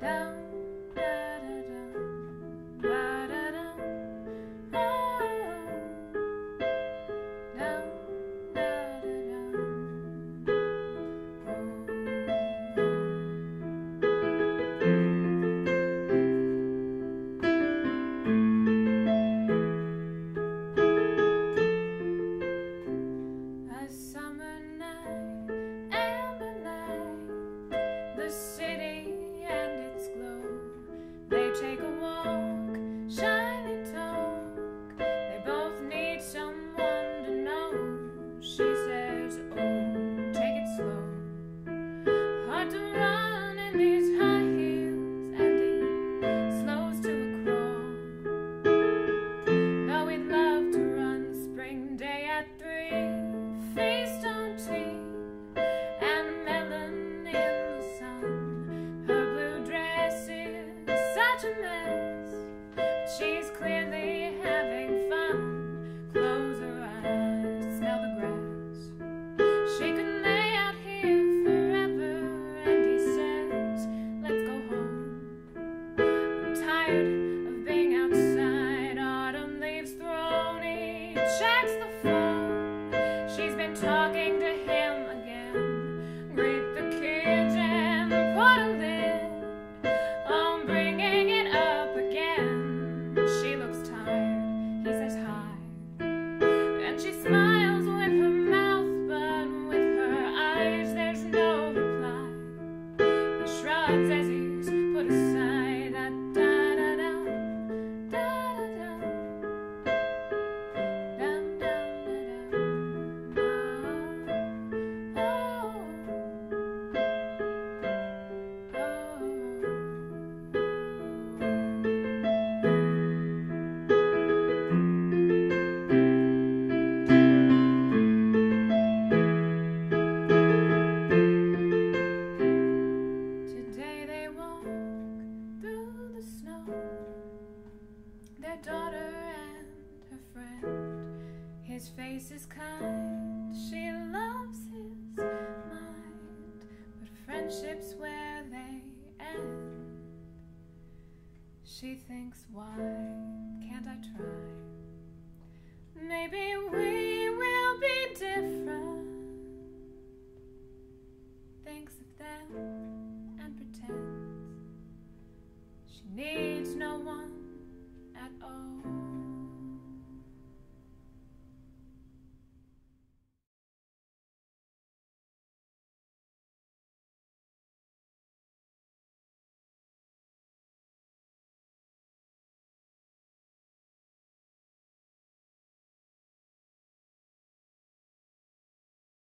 da da da da His face is kind, she loves his mind, but friendship's where they end. She thinks, why can't I try? Maybe we will be different. Thinks of them and pretends she needs no one.